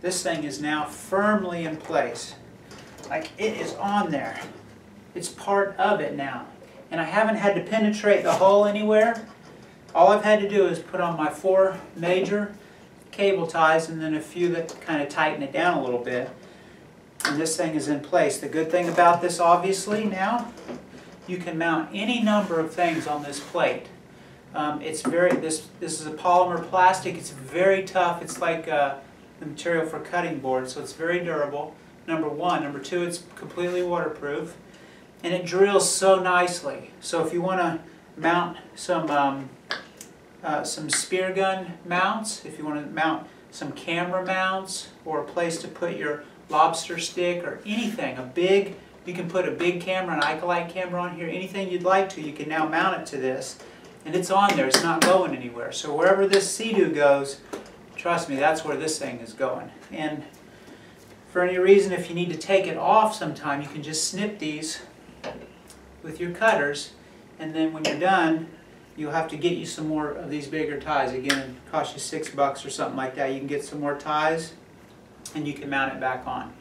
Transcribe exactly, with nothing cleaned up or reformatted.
This thing is now firmly in place. Like, it is on there. It's part of it now. And I haven't had to penetrate the hull anywhere. All I've had to do is put on my four major cable ties and then a few that kind of tighten it down a little bit. And this thing is in place. The good thing about this, obviously, now, you can mount any number of things on this plate. Um, it's very, this, this is a polymer plastic. It's very tough. It's like uh, the material for cutting boards, so it's very durable, number one. Number two, it's completely waterproof. And it drills so nicely. So if you want to mount some um, uh, some spear gun mounts, if you want to mount some camera mounts, or a place to put your lobster stick, or anything, a big, you can put a big camera, an Ico-Lite camera on here, anything you'd like to, you can now mount it to this. And it's on there, it's not going anywhere. So wherever this Sea-Doo goes, trust me, that's where this thing is going. And for any reason, if you need to take it off sometime, you can just snip these with your cutters, and then when you're done, you'll have to get you some more of these bigger ties. Again, it costs you six bucks or something like that. You can get some more ties, and you can mount it back on.